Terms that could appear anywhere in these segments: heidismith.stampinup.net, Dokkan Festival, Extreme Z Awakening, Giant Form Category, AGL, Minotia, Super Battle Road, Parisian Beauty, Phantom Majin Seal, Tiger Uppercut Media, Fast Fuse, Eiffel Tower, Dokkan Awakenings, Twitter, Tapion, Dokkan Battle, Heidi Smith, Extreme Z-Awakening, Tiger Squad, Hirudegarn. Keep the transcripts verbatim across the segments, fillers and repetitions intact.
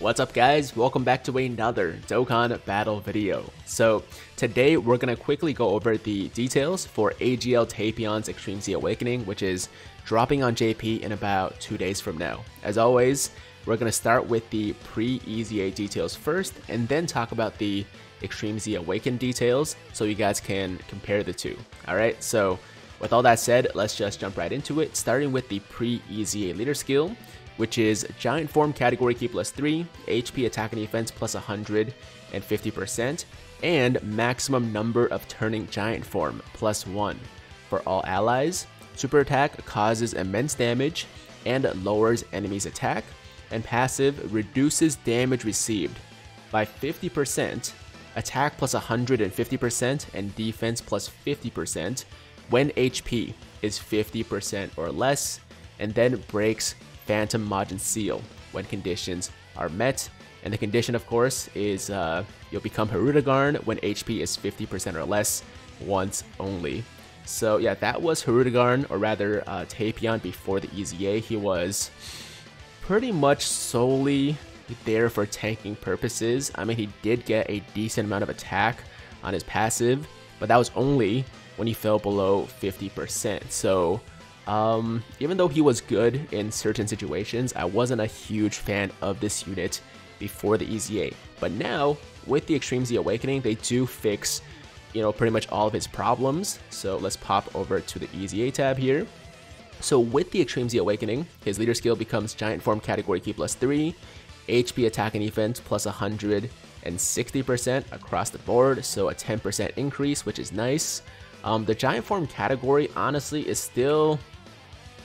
What's up guys, welcome back to another Dokkan Battle video. So today we're going to quickly go over the details for A G L Tapion's Extreme Z Awakening, which is dropping on J P in about two days from now. As always, we're going to start with the pre-E Z A details first and then talk about the Extreme Z Awakened details so you guys can compare the two. Alright, so with all that said, let's just jump right into it, starting with the pre-E Z A leader skill, which is Giant Form Category Key plus three, H P Attack and Defense plus one hundred fifty percent, and Maximum Number of Turning Giant Form plus one for all allies. Super Attack causes immense damage and lowers enemies' attack, and passive reduces damage received by fifty percent, Attack plus one hundred fifty percent, and Defense plus fifty percent when H P is fifty percent or less, and then breaks Phantom Majin Seal when conditions are met. And the condition, of course, is uh, you'll become Hirudegarn when H P is fifty percent or less once only. So yeah, that was Hirudegarn, or rather uh, Tapion before the E Z A. He was pretty much solely there for tanking purposes. I mean, he did get a decent amount of attack on his passive, but that was only when he fell below fifty percent. So Um, even though he was good in certain situations, I wasn't a huge fan of this unit before the E Z A. But now, with the Extreme Z Awakening, they do fix, you know, pretty much all of his problems. So let's pop over to the E Z A tab here. So with the Extreme Z Awakening, his leader skill becomes Giant Form Category Key plus three, H P Attack and Defense plus one hundred sixty percent across the board, so a ten percent increase, which is nice. Um, the Giant Form category, honestly, is still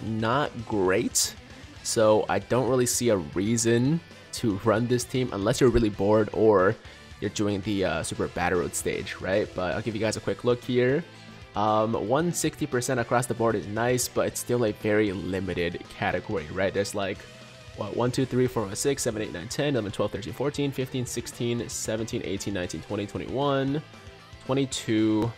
not great, so I don't really see a reason to run this team unless you're really bored or you're doing the uh, Super Battle Road stage, right? But I'll give you guys a quick look here. um, one hundred sixty percent across the board is nice, but it's still a very limited category, right? There's like what, one, two, three, four, five, six, seven, eight, nine, ten, eleven, twelve, thirteen, fourteen, fifteen, sixteen, seventeen, eighteen, nineteen, twenty, twenty-one, twenty-two,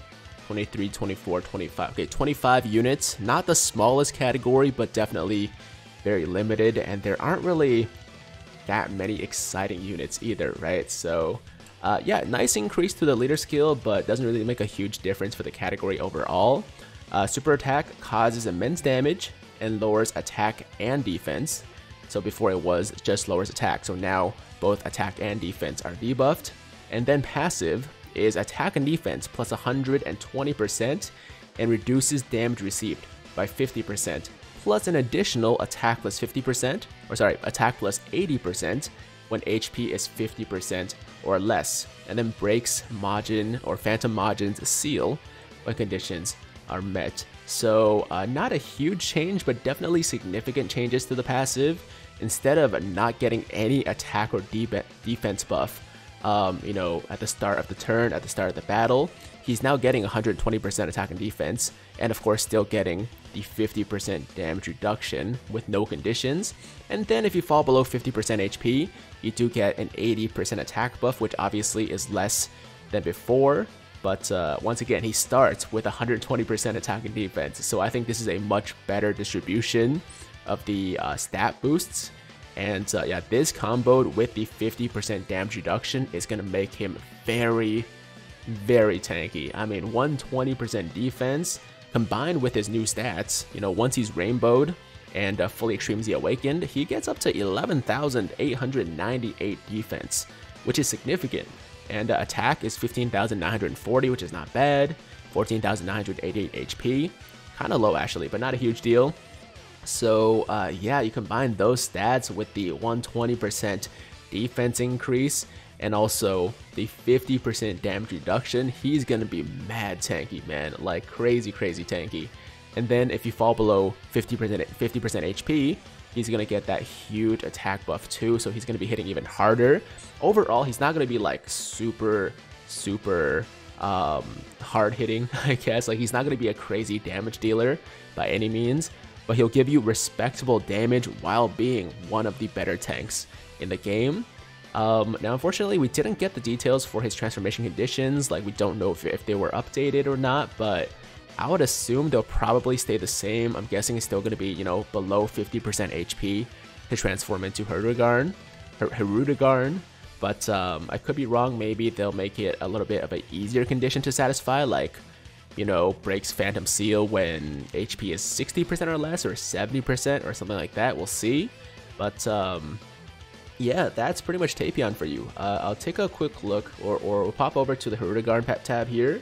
twenty-three, twenty-four, twenty-five. Okay, twenty-five units, not the smallest category, but definitely very limited, and there aren't really that many exciting units either, right? So uh, yeah, nice increase to the leader skill, but doesn't really make a huge difference for the category overall. Uh, super Attack causes immense damage and lowers attack and defense. So before it was just lowers attack, so now both attack and defense are debuffed. And then passive is attack and defense plus one hundred twenty percent and reduces damage received by fifty percent, plus an additional attack plus fifty percent, or sorry, attack plus eighty percent when H P is fifty percent or less, and then breaks Majin or Phantom Majin's seal when conditions are met. So uh, not a huge change, but definitely significant changes to the passive. Instead of not getting any attack or de defense buff, Um, you know, at the start of the turn, at the start of the battle, he's now getting one hundred twenty percent attack and defense, and of course still getting the fifty percent damage reduction with no conditions. And then if you fall below fifty percent H P, you do get an eighty percent attack buff, which obviously is less than before, but uh, once again, he starts with one hundred twenty percent attack and defense. So I think this is a much better distribution of the uh, stat boosts. And uh, yeah, this comboed with the fifty percent damage reduction is going to make him very, very tanky. I mean, one hundred twenty percent defense combined with his new stats, you know, once he's rainbowed and uh, fully Extreme Z Awakened, he gets up to eleven thousand eight hundred ninety-eight defense, which is significant. And uh, attack is fifteen thousand nine hundred forty, which is not bad. fourteen thousand nine hundred eighty-eight H P, kind of low actually, but not a huge deal. So uh, yeah, you combine those stats with the one hundred twenty percent defense increase and also the fifty percent damage reduction, he's going to be mad tanky, man, like crazy, crazy tanky. And then if you fall below fifty percent H P, he's going to get that huge attack buff too, so he's going to be hitting even harder. Overall, he's not going to be like super, super um, hard hitting, I guess. Like he's not going to be a crazy damage dealer by any means, but he'll give you respectable damage while being one of the better tanks in the game. Um, now, unfortunately, we didn't get the details for his transformation conditions. Like, we don't know if, if they were updated or not, but I would assume they'll probably stay the same. I'm guessing it's still going to be, you know, below fifty percent H P to transform into Hirudegarn. Hirudegarn, but um, I could be wrong. Maybe they'll make it a little bit of an easier condition to satisfy, like, you know, breaks Phantom Seal when H P is sixty percent or less, or seventy percent, or something like that. We'll see. But um, yeah, that's pretty much Tapion for you. Uh, I'll take a quick look, or, or we'll pop over to the Hirudegarn pep tab here,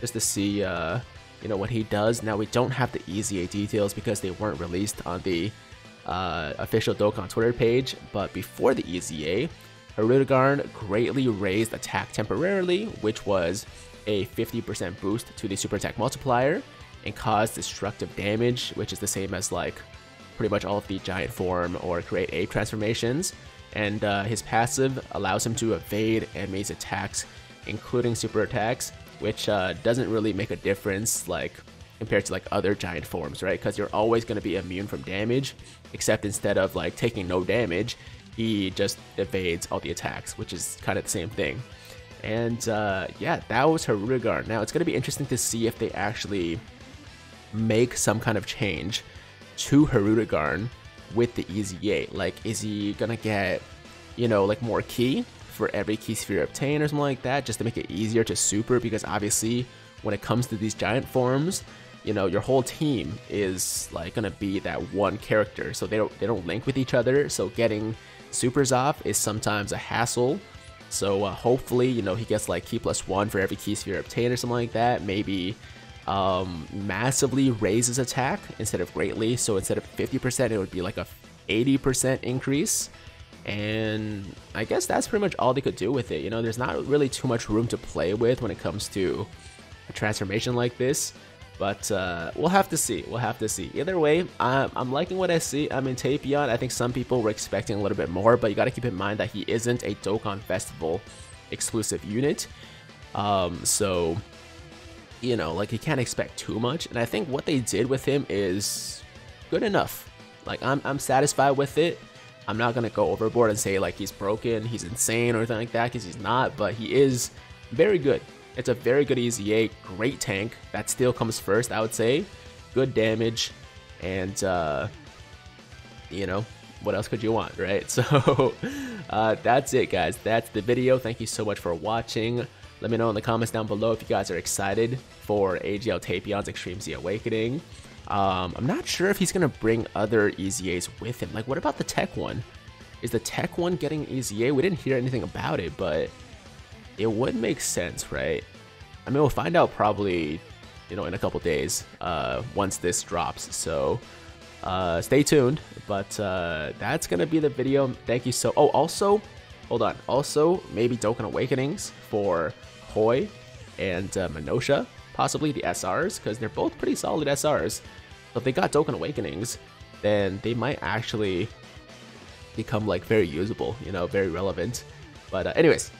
just to see, uh, you know, what he does. Now, we don't have the E Z A details because they weren't released on the uh, official Dokkan Twitter page, but before the E Z A, Hirudegarn greatly raised attack temporarily, which was a fifty percent boost to the super attack multiplier and caused destructive damage, which is the same as like pretty much all of the giant form or create ape transformations. And uh, his passive allows him to evade enemies' attacks, including super attacks, which uh, doesn't really make a difference like compared to like other giant forms, right? Because you're always going to be immune from damage, except instead of like taking no damage, he just evades all the attacks, which is kind of the same thing. And uh, yeah, that was Hirudegarn. Now it's going to be interesting to see if they actually make some kind of change to Hirudegarn with the E Z A. Like, is he going to get, you know, like more ki for every ki sphere obtained or something like that, just to make it easier to super? Because obviously when it comes to these giant forms, you know, your whole team is like going to be that one character. So they don't, they don't link with each other. So getting supers off is sometimes a hassle. So uh, hopefully, you know, he gets like key plus one for every key sphere obtained or something like that. Maybe um, massively raises attack instead of greatly. So instead of fifty percent, it would be like a eighty percent increase. And I guess that's pretty much all they could do with it. You know, there's not really too much room to play with when it comes to a transformation like this. But uh, we'll have to see. We'll have to see. Either way, I'm, I'm liking what I see. I'm in Tapion. I think some people were expecting a little bit more, but you got to keep in mind that he isn't a Dokkan Festival exclusive unit. Um, so, you know, like, you can't expect too much. And I think what they did with him is good enough. Like, I'm, I'm satisfied with it. I'm not going to go overboard and say, like, he's broken, he's insane, or anything like that, because he's not. But he is very good. It's a very good E Z A, great tank. That still comes first, I would say. Good damage, and, uh, you know, what else could you want, right? So, uh, that's it, guys. That's the video. Thank you so much for watching. Let me know in the comments down below if you guys are excited for A G L Tapion's Extreme Z Awakening. Um, I'm not sure if he's going to bring other E Z As with him. Like, what about the tech one? Is the tech one getting E Z A? We didn't hear anything about it, but it would make sense, right? I mean, we'll find out probably, you know, in a couple days uh, once this drops. So uh, stay tuned. But uh, that's gonna be the video. Thank you so. Oh, also, hold on. Also, maybe Dokkan Awakenings for Hoi and uh, Minotia, possibly the S Rs, because they're both pretty solid S Rs. But if they got Dokkan Awakenings, then they might actually become like very usable, you know, very relevant. But uh, anyways.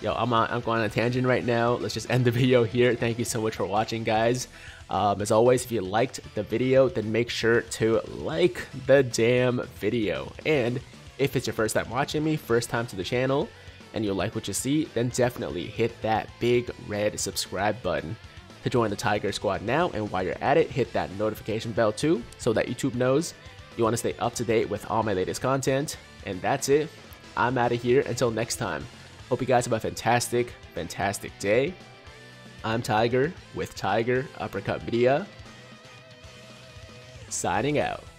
Yo, I'm, on, I'm going on a tangent right now. Let's just end the video here. Thank you so much for watching, guys. Um, as always, if you liked the video, then make sure to like the damn video. And if it's your first time watching me, first time to the channel, and you like what you see, then definitely hit that big red subscribe button to join the Tiger Squad now. And while you're at it, hit that notification bell too, so that YouTube knows you want to stay up to date with all my latest content. And that's it. I'm out of here. Until next time. Hope you guys have a fantastic, fantastic day. I'm Tiger with Tiger Uppercut Media, signing out.